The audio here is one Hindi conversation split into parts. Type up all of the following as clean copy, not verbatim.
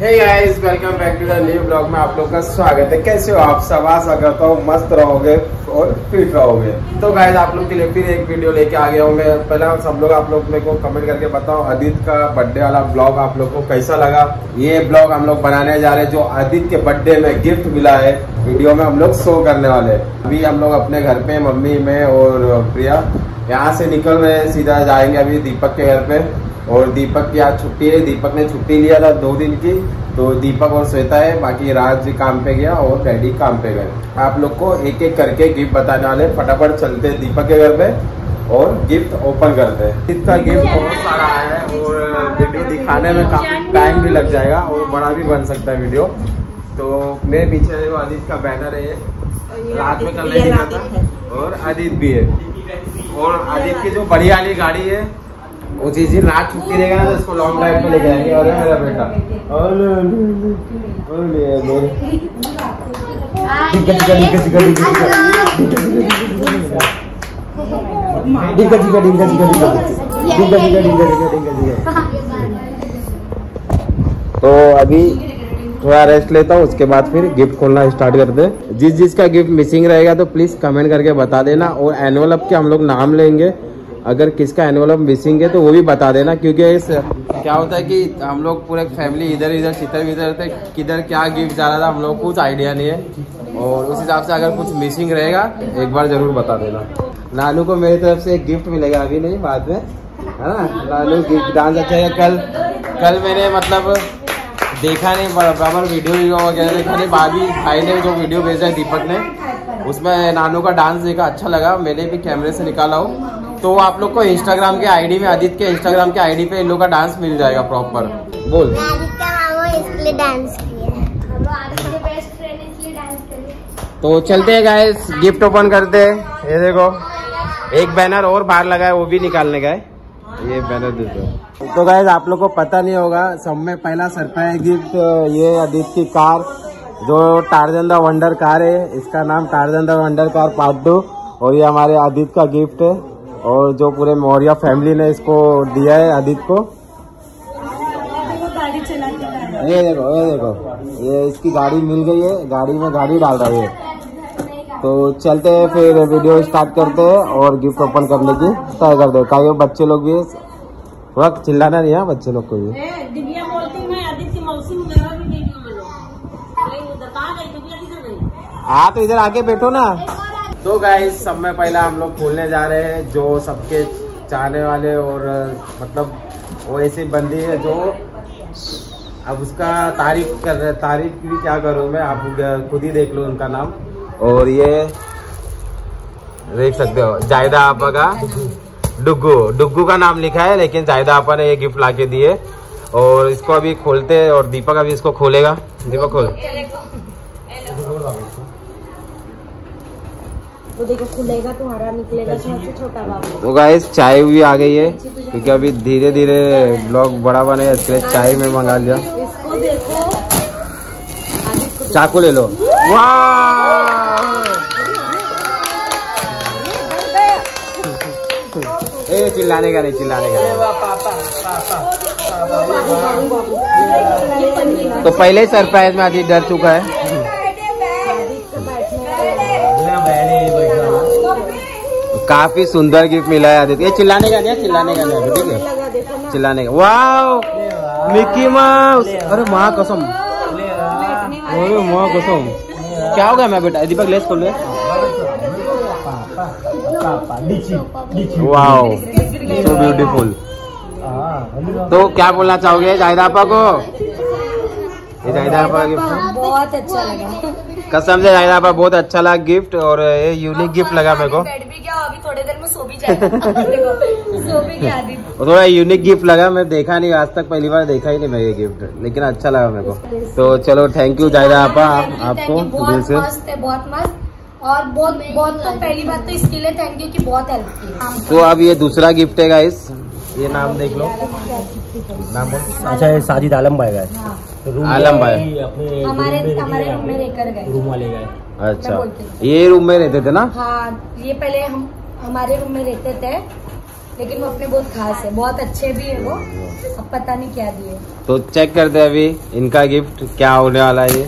Hey guys welcome back to the new blog में आप लोग का स्वागत है। कैसे हो आप सब? आशा करता हूँ मस्त रहोगे और फिट रहोगे। तो गाइस आप लोग के लिए फिर एक वीडियो लेके आ गया हूँ मैं। पहला सब लोग आप लोग मेरे को कमेंट करके बताओ आदित्य का बर्थडे वाला ब्लॉग आप लोग को कैसा लगा। ये ब्लॉग हम लोग बनाने जा रहे हैं जो आदित्य के बर्थडे में गिफ्ट मिला है, वीडियो में हम लोग शो करने वाले। अभी हम लोग अपने घर पे मम्मी मैं और प्रिया यहाँ से निकल रहे हैं, सीधा जाएंगे अभी दीपक के घर पे। और दीपक की आज छुट्टी है, दीपक ने छुट्टी लिया था 2 दिन की, तो दीपक और श्वेता है, बाकी राज जी काम पे गया और डैडी काम पे गए। आप लोग को एक एक करके गिफ्ट बताने वाले, फटाफट चलते दीपक के घर पे और गिफ्ट ओपन करते हैं। इसका गिफ्ट बहुत सारा आया है और वीडियो दिखाने में काफी टाइम भी लग जाएगा और बड़ा भी बन सकता है वीडियो। तो मेरे पीछे वो आदित्य का बैनर है, रात में कल नहीं आता, और आदित्य भी है। और आदित्य की जो बड़ी वाली गाड़ी है वो चीज ही रात छुट्टी रहेगा ना, तो इसको लॉन्ग ड्राइव पे ले जाएंगे। और मेरा बेटा तो अभी थोड़ा रेस्ट लेता हूँ, उसके बाद फिर गिफ्ट खोलना स्टार्ट करते हैं। जिस जिसका गिफ्ट मिसिंग रहेगा तो प्लीज कमेंट करके बता देना, और एनवलप के हम लोग नाम लेंगे। अगर किसका एनवलप मिसिंग है तो वो भी बता देना, क्योंकि क्या होता है कि हम लोग पूरे फैमिली इधर इधर छितर विधर थे, किधर क्या गिफ्ट जा रहा था हम लोग कुछ आइडिया नहीं है। और उस हिसाब से अगर कुछ मिसिंग रहेगा एक बार जरूर बता देना। नानू को मेरी तरफ से एक गिफ्ट मिलेगा, अभी नहीं बाद में, है ना। नानू गिफ्ट डांस अच्छा है। कल मैंने मतलब देखा नहीं बराबर वीडियो वगैरह देखा नहीं, भाभी भाई ने जो वीडियो भेजा है दीपक ने, उसमें नानू का डांस देखा अच्छा लगा, मैंने भी कैमरे से निकाला हूँ। तो आप लोग को इंस्टाग्राम के आईडी में, आदित्य के इंस्टाग्राम के आईडी पे इन लोग का डांस मिल जाएगा प्रॉपर। बोल इसलिए डांस किया। तो चलते हैं गाइस, गिफ्ट ओपन करते हैं। ये देखो एक बैनर और बाहर लगा है, वो भी निकालने का है, ये बैनर दे दो। तो गाइस आप लोग को पता नहीं होगा, सब में पहला सरप्राइज गिफ्ट ये आदित्य की कार, जो टार्जन द वंडर कार है, इसका नाम Tarzan the wonder car part 2, और ये हमारे आदित्य का गिफ्ट है और जो पूरे मौर्या फैमिली ने इसको दिया है आदित्य को। ये देखो, ये देखो, ये इसकी गाड़ी मिल गई है, गाड़ी में गाड़ी डाल रही है। तो चलते हैं फिर वीडियो स्टार्ट करते हैं और गिफ्ट ओपन करने की तय कर दो। क्या बच्चे लोग भी थोड़ा चिल्लाना नहीं है बच्चे लोग को भी। हाँ तो इधर आके बैठो ना। तो गाइस सब में पहला हम लोग खोलने जा रहे हैं जो सबके चाहने वाले और मतलब वो ऐसी बंदी है जो अब उसका तारीफ कर रहे, तारीफ की भी क्या करूँ मैं, आप खुद ही देख लो उनका नाम। और ये देख सकते हो जायदा आपा का डुग्गू, डुग्गू का नाम लिखा है, लेकिन जायदा आपा ने ये गिफ्ट लाके दिए। और इसको अभी खोलते हैं और दीपक अभी इसको खोलेगा। दीपक खोल, वो देखो खुलेगा तो हरा निकलेगा छोटा बाबू। तो गाइस चाय भी आ गई है, क्योंकि अभी धीरे धीरे ब्लॉग बड़ा बने, इसके लिए चाय में मंगा लिया। इसको देखो, चाकू ले लो। वाह, ए चिल्लाने का नहीं, चिल्लाने का। तो पहले सरप्राइज में आदि डर चुका है। काफी सुंदर गिफ्ट मिला है आदित्य। ये चिल्लाने का नहीं, चिल्लाने का नहीं, ठीक है, चिल्लाने का। वाह मिकी माउस, अरे माँ कसम, अरे माँ कसम, क्या हो गया मैं बेटा। दीपक लेस खोल ले। वाह सो ब्यूटीफुल। तो क्या बोलना चाहोगे जायदा आपा को? ये जायदा आपा गिफ्ट बहुत अच्छा लगा, कसम से जायदा आपा बहुत अच्छा लगा गिफ्ट, और ये यूनिक गिफ्ट लगा मेरे को। थोड़ी देर में सो भी जाएगा। सो भी गया आदित्य। थोड़ा यूनिक गिफ्ट लगा, मैं देखा नहीं आज तक, पहली बार देखा ही नहीं मैं ये गिफ्ट, लेकिन अच्छा लगा मेरे को। तो चलो थैंक यू जायदा आपा, आपको दिल से बहुत मस्त, और बहुत बहुत तो पहली बात तो इसके लिए थैंक यू कि बहुत हेल्प की। तो अब ये दूसरा गिफ्ट है गाइस, ये नाम देख लो, नाम अच्छा है साजिद आलम भाई का, आलम भाई हमारे रूम में लेकर गए, रूम वाले गए। अच्छा ये रूम में रहते थे ना? हाँ ये पहले हम हमारे रूम में रहते थे, लेकिन वो अपने बहुत खास है, बहुत अच्छे भी है वो। अब पता नहीं क्या दिए, तो चेक करते हैं अभी इनका गिफ्ट क्या होने वाला है।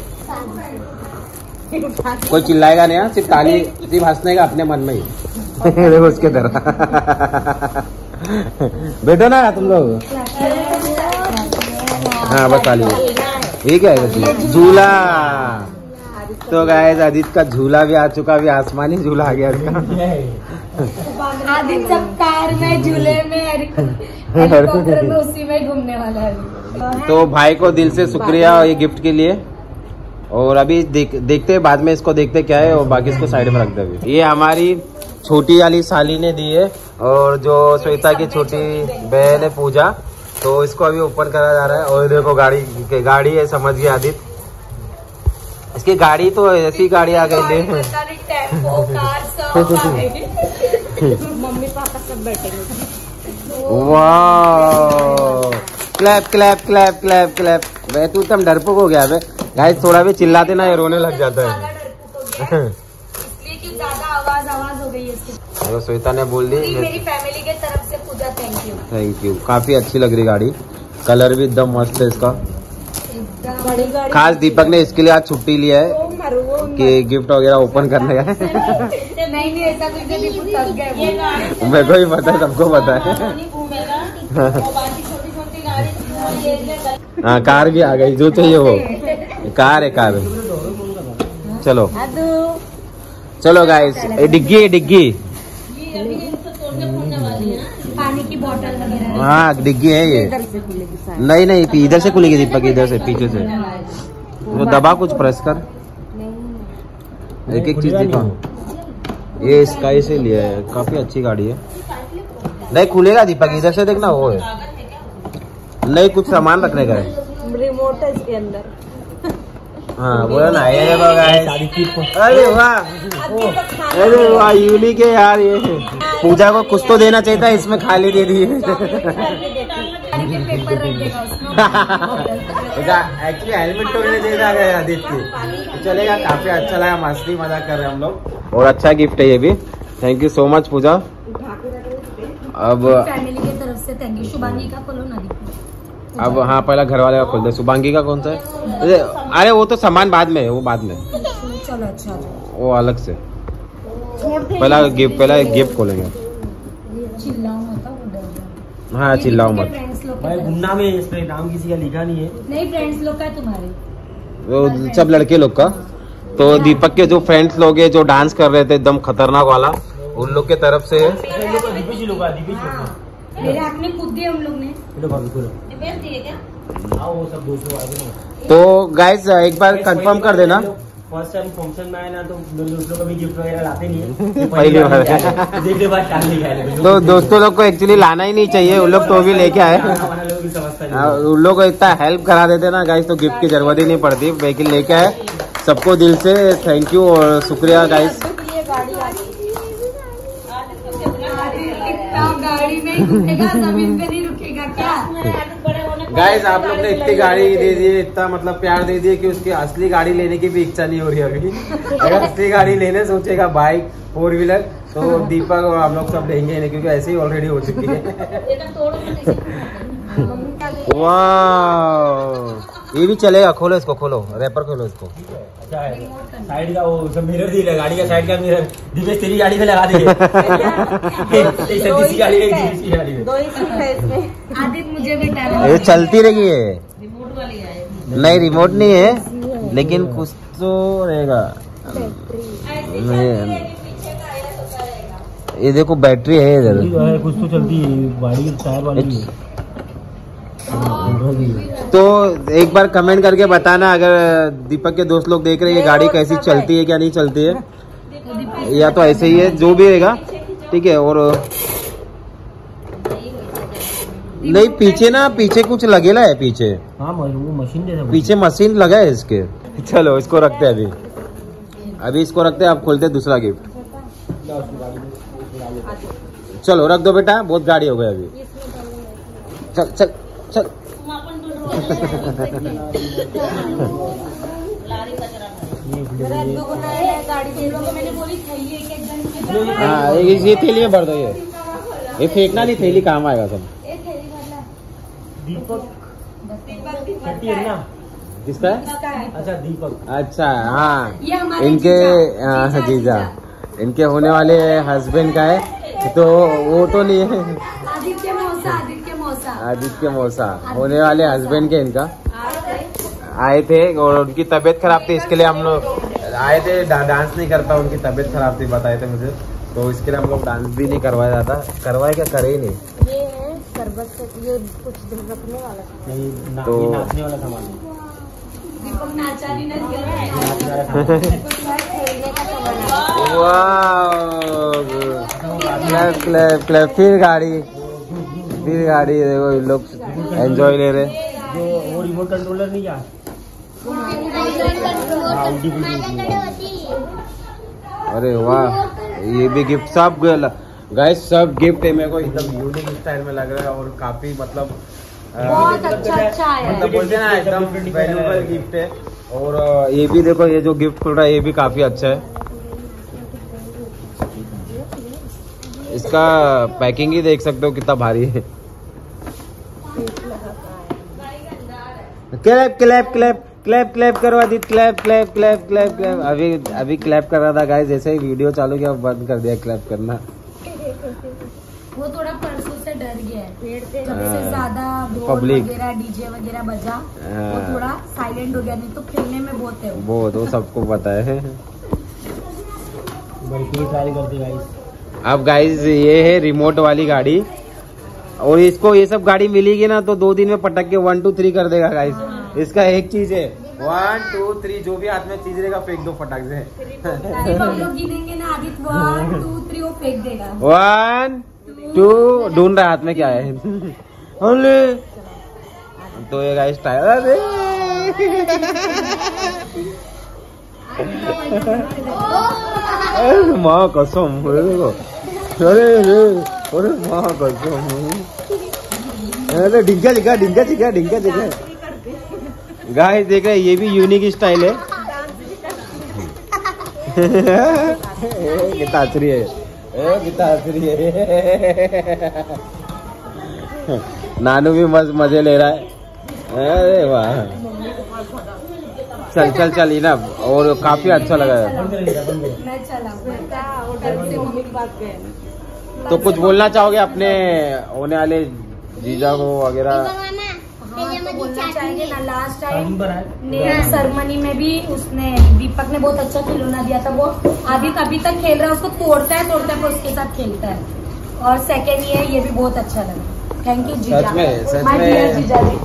ये कोई चिल्लाएगा नहीं, सिर्फ ताली, सिर्फ हंसने का अपने मन में ही देखो उसके तरह बेटा ना तुम लोग। हाँ बस ताली, ये क्या है? झूला। तो गाइस आदित का झूला भी आ चुका, अभी आसमानी झूला आ गया। आदित सब कार में, झूले में, हेलीकॉप्टर में, उसी में घूमने वाला है। तो भाई को दिल से शुक्रिया ये गिफ्ट के लिए। और अभी देखते हैं बाद में इसको देखते क्या है, और बाकी इसको साइड में रख दे। ये हमारी छोटी वाली साली ने दी है, और जो श्वेता की छोटी बहन है पूजा, तो इसको अभी ओपन करा जा रहा है। और देखो गाड़ी, गाड़ी है, समझ गया आदित्य, इसकी गाड़ी तो ऐसी गाड़ी आ गई है। मम्मी पापा सब बैठेंगे। वाह, clap clap clap clap clap. वे तू तुम डरपोक हो गया। गाइस थोड़ा भी चिल्लाते ना ये रोने लग जाता है, इसलिए कि ज्यादा आवाज हो गई है इसकी। अरे श्वेता ने बोल दी मेरी फैमिली के तरफ से Puja thank you, thank you. काफी अच्छी लग रही गाड़ी, कलर भी एकदम मस्त है इसका। खास दीपक ने इसके लिए आज छुट्टी लिया है कि गिफ्ट वगैरह ओपन करने का। नहीं नहीं ऐसा कुछ नहीं, मेरे को ही पता है, सबको पता है। हाँ कार भी आ गई, जो चाहिए वो कार है, कार है। चलो चलो गाइस, डिग्गी डिग्गी, पानी की बोतल वगैरह। हाँ डिग्गी है ये, नहीं नहीं इधर से खुलेगी दीपक, इधर से पीछे से वो दबा, कुछ प्रेस कर, एक एक चीज दिखा। ये स्काई से लिया है, काफी अच्छी गाड़ी है। नहीं खुलेगा दीपक, इधर से देखना वो है, नहीं कुछ सामान रखने का है, रिमोट है इसके अंदर। हाँ बोला ना, ये अरे वाह, अरे वाह यूनिक है यार। ये पूजा को कुछ तो देना चाहिए था, इसमें खाली दे दिए। एक्चुअली हेलमेट तो नहीं दे रहा है आदित्य, चलेगा। काफी अच्छा लगा, मस्ती मजाक कर रहे हैं हम लोग, और अच्छा गिफ्ट है ये भी। Thank you so much Puja. अब फैमिली की तरफ से थैंक यू। शुभांगी का खोलो ना, अब हाँ पहला घर वाले का खोल दे। शुभांगी का कौन सा है? अरे वो तो सामान बाद में है, वो बाद में, चलो अच्छा वो अलग से, पहला गिफ्ट, पहला गिफ्ट खोलेंगे। हाँ चिल्लाओ मत भाई, गुन्ना में इस पे नाम किसी का लिखा नहीं है। नहीं फ्रेंड्स लोग का है तुम्हारे, वो सब लड़के लोग का। तो दीपक के जो फ्रेंड्स लोग हैं जो डांस कर रहे थे एकदम खतरनाक वाला, उन लोग के तरफ से है। तो गाइस एक बार कंफर्म कर देना, फर्स्ट टाइम फंक्शन में आए ना तो दोस्तों को भी गिफ्ट वगैरह लाते नहीं है, पहली बार देखने बाद टाली है। तो दोस्तों लोग को एक्चुअली लाना ही नहीं चाहिए, उन लोग तो भी लेके आए, उन लोग को इतना हेल्प करा देते ना गाइस, तो गिफ्ट की जरूरत ही नहीं पड़ती। लेकिन लेके आए, सबको दिल से थैंक यू और शुक्रिया गाइस। गाइस आप लोग ने इतनी गाड़ी दे दी, इतना मतलब प्यार दे दिए कि उसकी असली गाड़ी लेने की भी इच्छा नहीं हो रही अभी। अगर असली गाड़ी लेने सोचेगा बाइक, फोर व्हीलर, तो दीपक और हम लोग सब लेंगे नहीं, क्योंकि ऐसे ही ऑलरेडी हो चुकी है। वाह ये भी चलेगा, खोलो इसको, खोलो रैपर, खोलो इसको। साइड का वो मिरर दिया, गाड़ी का साइड का मिरर दीपेश तेरी गाड़ी में लगा दे, चलती रहेगी ये। नहीं रिमोट नहीं है, लेकिन कुछ तो रहेगा। ये देखो बैटरी है इधर, कुछ तो चलती है। तो एक बार कमेंट करके बताना अगर दीपक के दोस्त लोग देख रहे हैं, ये गाड़ी कैसी चलती है, क्या नहीं चलती है, या तो ऐसे ही है जो भी रहेगा, ठीक है। और नहीं पीछे ना, पीछे कुछ लगेला है पीछे, पीछे मशीन लगा है इसके। चलो इसको रखते हैं अभी इसको रखते हैं, आप खोलते हैं दूसरा गिफ्ट। चलो रख दो बेटा, बहुत गाड़ी हो गई अभी, चल चल चल। हाँ ये थैली में भर दो, ये ये फेंकना नहीं, थैली काम आएगा सब। दीपक किसका है? अच्छा दीपक, अच्छा हाँ, इनके जीजा, इनके होने वाले हस्बैंड का है तो वो तो नहीं है। आदित्य मौसा होने वाले हस्बैंड के इनका आए थे और उनकी तबीयत खराब थी, इसके लिए हम लोग आए थे। डांस नहीं करता, उनकी तबीयत खराब थी बताए थे मुझे, तो इसके लिए हम लोग डांस भी नहीं करवाया जाता, करवाए क्या करे ही नहीं। ये है शरबत, ये कुछ दिन रखने वाला तो नाचने वाला सामान। क्लैप क्लैप क्लैप, फिर गाड़ी देखो ये लोग एंजॉय ले रहे। वो रिमोट कंट्रोलर नहीं क्या? अरे वाह, ये भी गिफ्ट, सब गाइस सब गिफ्ट है। मेरे को एकदम यूनिक स्टाइल में लग रहा है और काफी मतलब बहुत अच्छा अच्छा है, बोलते ना एकदम वैल्यूएबल गिफ्ट है। और ये भी देखो, ये जो गिफ्ट खुल रहा है ये भी काफी अच्छा है। इसका पैकिंग ही देख सकते हो कितना भारी है। Clap clap clap clap clap करवा दी, clap clap clap clap clap. अभी अभी क्लैप कर रहा था गाइस, जैसे ही वीडियो चालू किया बंद कर दिया क्लैप करना। वो थोड़ा परसों से डर गया है, पेड़ पे सबसे ज्यादा पब्लिक वगैरह डीजे वगैरह बजा, वो थोड़ा साइलेंट हो गया, नहीं तो खेलने में बहुत है वो तो सबको पता है। अब गाइस ये है रिमोट वाली गाड़ी, और इसको ये सब गाड़ी मिलेगी ना तो 2 दिन में पटक के 1 2 3 कर देगा गाइस। इसका एक चीज है 1 2 3, जो भी हाथ में चीज रहेगा फेंक दो फटाक से। देगा 1 2 ढूंढ रहा हाथ में क्या है। तो ये गाइस टायर है। अरे माँ कसम, अरे माँ कसम, अरे ढिंगा लिखा, ढिंगा चिका, ढिंगा चिका। गाइस देख रहे, ये भी यूनिक स्टाइल है। कितना आचरी है, कितना आचरी है। नानू भी मस्त मजे ले रहा है। अरे वाह, चल चल चल ना, और काफी अच्छा लगा। तो कुछ बोलना चाहोगे अपने होने वाले जीजा को वगैरह? लास्ट टाइम नेल सेरेमनी में भी उसने, दीपक ने बहुत अच्छा खिलौना दिया था, वो आदित अभी तक खेल रहा है, उसको तोड़ता है पर उसके साथ खेलता है। और सेकेंड ये भी बहुत अच्छा लगा। थैंक यू जीजा, माय डियर जीजा जी।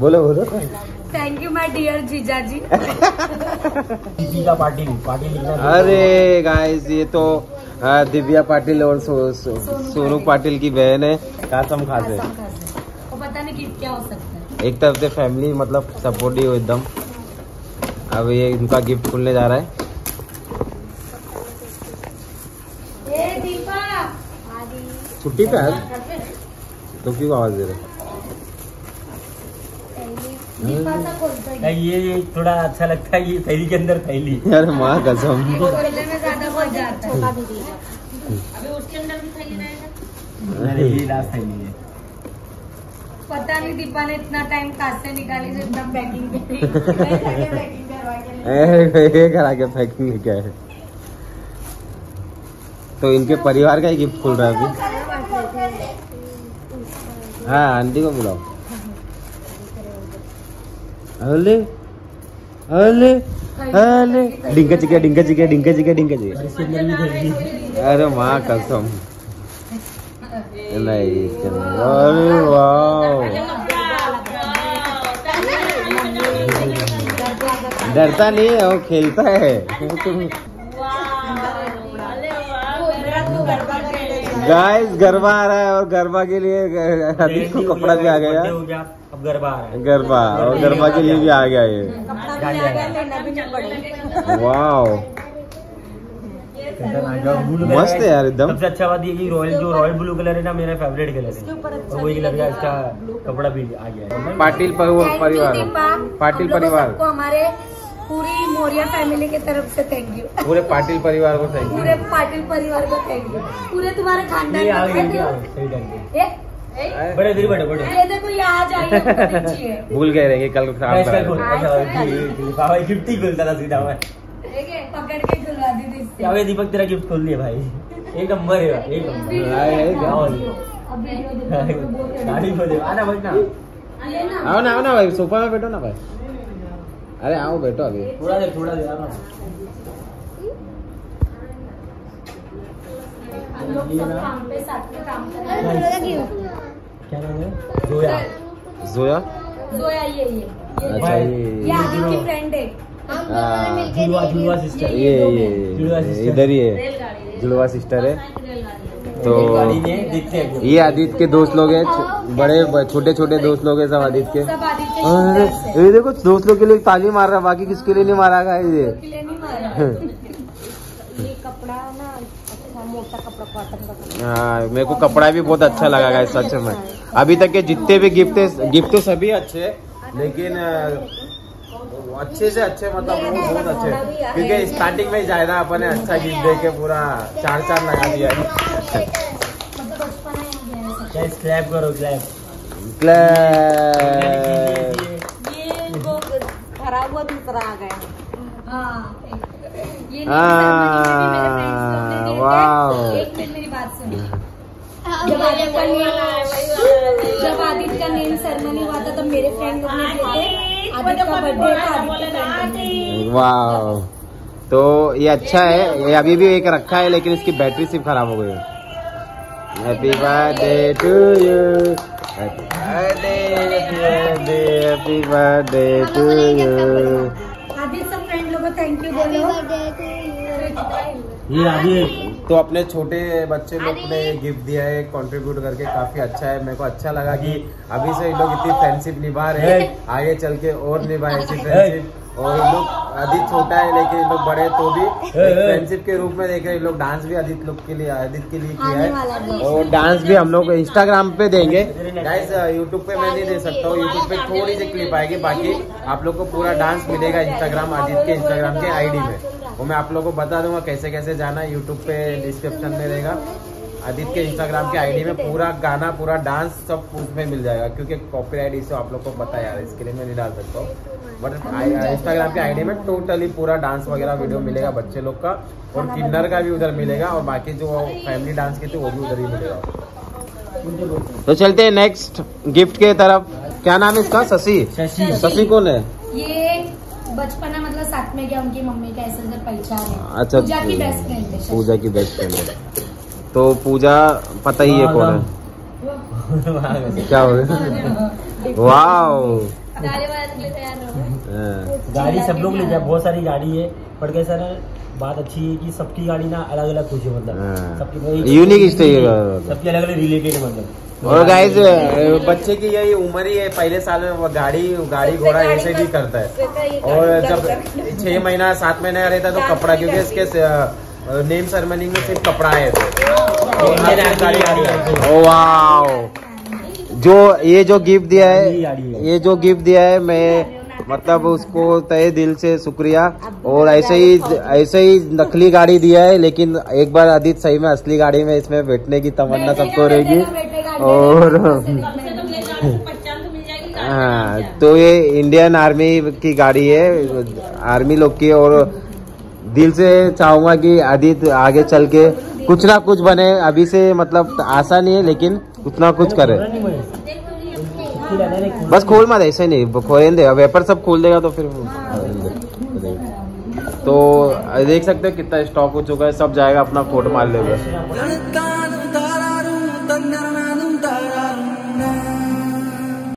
बोलो बोलो, थैंक यू माय डियर जीजा जी। जीजा पाटिल। अरे गाइस ये तो दिव्या पाटिल और सोनू पाटिल की बहन है, कसम खा से पता नहीं कि क्या हो सकता है। एक तरफ से फैमिली मतलब सपोर्टिव एकदम। अब ये इनका गिफ्ट खुलने जा रहा है। ए दीपक छुट्टी पे है तो क्यों आवाज दे रहे? ये थोड़ा अच्छा लगता है, ये थैली के अंदर थैली। यार माँ कसम, पता नहीं दीपा ने इतना टाइम कहाँ से निकाली जो एकदम पैकिंग पैकिंग करवा के। तो इनके परिवार का ही गिफ्ट खुल रहा है अभी। हाँ आंटी को बुलाओ। अरे अरे अरे डिंका चिका डिंका चिका डिंका चिका डिंका चिका। अरे माँ कसम, नहीं अरे वाह, डरता नहीं है वो, खेलता है। गाइस गरबा आ रहा है और गरबा के लिए अदित को कपड़ा भी आ गया। अब गरबा और गरबा के लिए भी आ गया ये। वाह मस्त है यार एकदम। सबसे अच्छा बात ये कि रॉयल ब्लू कलर है ना, मेरा फेवरेट कलर है, और वही लग रहा है। इसका कपड़ा भी आ गया है। पाटिल परिवार, पाटिल परिवार को हमारे पूरी मौर्या फैमिली के तरफ से थैंक यू। पूरे पाटिल परिवार को थैंक यू। पूरे पाटिल परिवार को थैंक यू। पूरे तुम्हारे खानदान को। बड़े दिल बड़े देखो ये आज आई भूल गए रहेंगे कल को खराब गिफ्ट ही खुलता था सीधा मैं पकड़ के खुलवा दी। दीपक तेरा गिफ्ट खोल दिया भाई एक नंबर है एक नंबर। आओ ना भाई सोफा में बैठो ना भाई। अरे आओ बैठो अभी थोड़ा देर आओ ना। काम पे साथ में काम क्या नाम है? जोया जोया जोया ये आदि की फ्रेंड है। हम दोनों मिलके जुड़वा सिस्टर ये इधर ही है जुड़वा सिस्टर है। तो ये आदित्य के दोस्त लोग हैं बड़े छोटे छोटे दोस्त लोग हैं सब आदित्य के। ये देखो दोस्त लोग के लिए ताली मार रहा बाकी किसके लिए नहीं मारा गया। ये कपड़ा ना अच्छा मोटा कपड़ा कॉटन का। हाँ मेरे को कपड़ा भी बहुत अच्छा लगा गाइस सच में। अभी तक के जितने भी गिफ्ट सभी अच्छे लेकिन अच्छे से अच्छे मतलब वो बहुत अच्छे क्योंकि स्टार्टिंग में ज़ायदा अपन ने अच्छा गिफ्ट दे के पूरा चार चार लगा दिया। क्लैप करो क्लैप। ये वो खराब हुआ दूसरा आ गया। एक मिनट मेरी बात सुनिए। जब आदित्य का नेम सेरेमनी हुआ था तब मेरे फ्रेंड लोग ने बोले आदित्य का बर्थडे था आदित्य। वाह तो ये अच्छा है। ये अभी भी एक रखा है लेकिन इसकी बैटरी सिर्फ खराब हो गई है। Happy birthday to you happy birthday to you. Aditya सब फ्रेंड लोगों को थैंक यू बोलो। तो अपने छोटे बच्चे लोग ने गिफ्ट दिया है कंट्रीब्यूट करके काफी अच्छा है। मेरे को अच्छा लगा कि अभी से लोग इतनी फ्रेंडशिप निभा रहे हैं आगे चल के और निभाए ऐसी फ्रेंडशिप। और लोग आदित्य छोटा है लेकिन लोग बड़े तो भी फ्रेंडशिप के रूप में देख रहे हैं। लोग डांस भी आदित्य लोग के लिए किया है और डांस भी हम लोग इंस्टाग्राम पे देंगे गाइस। यूट्यूब पे मैं नहीं दे सकता हूँ यूट्यूब पे थोड़ी सी क्लिप आएगी बाकी आप लोग को पूरा डांस मिलेगा इंस्टाग्राम आदित्य के इंस्टाग्राम के आईडी में। वो मैं आप लोगों को बता दूंगा कैसे कैसे जाना है यूट्यूब पे डिस्क्रिप्शन में रहेगा। आदित्य के इंस्टाग्राम के आईडी में पूरा गाना पूरा डांस सब उसमें मिल जाएगा क्योंकि कॉपीराइट इशू आप लोग को पता है इसके लिए मैं नहीं डाल सकता हूँ। बट इंस्टाग्राम के आईडी में टोटली पूरा डांस वगैरह वीडियो मिलेगा बच्चे लोग का और किन्नर का भी उधर मिलेगा और बाकी जो फैमिली डांस के थे वो भी उधर ही मिलेगा। तो चलते हैं नेक्स्ट गिफ्ट के तरफ। क्या नाम है इसका? शशि। शशि कौन है? ये बचपना मतलब साथ में गया उनकी मम्मी का ऐसे उधर पहचान है। अच्छा पूजा की बेस्ट फ्रेंड है। पूजा की बेस्ट फ्रेंड है तो पूजा पता ही है कौन है। क्या हो गया? वाह गाड़ी सब लोग ले जाए बहुत सारी गाड़ी है पर कैसा ना बात अच्छी है कि सबकी गाड़ी ना अलग अलग खुशी मतलब सबकी यूनिक सबकी अलग अलग रिलेटेड मतलब। और गाइस बच्चे की यही उम्र ही है पहले साल में वो गाड़ी घोड़ा ऐसे भी करता है। और जब 6 महीना 7 महीने का रहता है तो कपड़ा क्योंकि इसके नेम सेरेमनी में सिर्फ कपड़ा है तो वाओ। ये जो गिफ्ट दिया है मैं मतलब उसको तहे दिल से शुक्रिया। और ऐसे ही नकली गाड़ी दिया है लेकिन एक बार आदित्य सही में असली गाड़ी में इसमें बैठने की तमन्ना सबको रहेगी। और हाँ तो ये इंडियन आर्मी की गाड़ी है आर्मी लोग की। और दिल से चाहूँगा कि आदित्य आगे चल के कुछ ना कुछ बने। अभी से मतलब आशा नहीं है लेकिन कुछ ना कुछ करे। बस खोल मत ऐसे नहीं खोलें दे वेपर सब खोल देगा तो फिर तो देख सकते हो कितना स्टॉक हो चुका है सब जाएगा अपना कोट मार लेगा।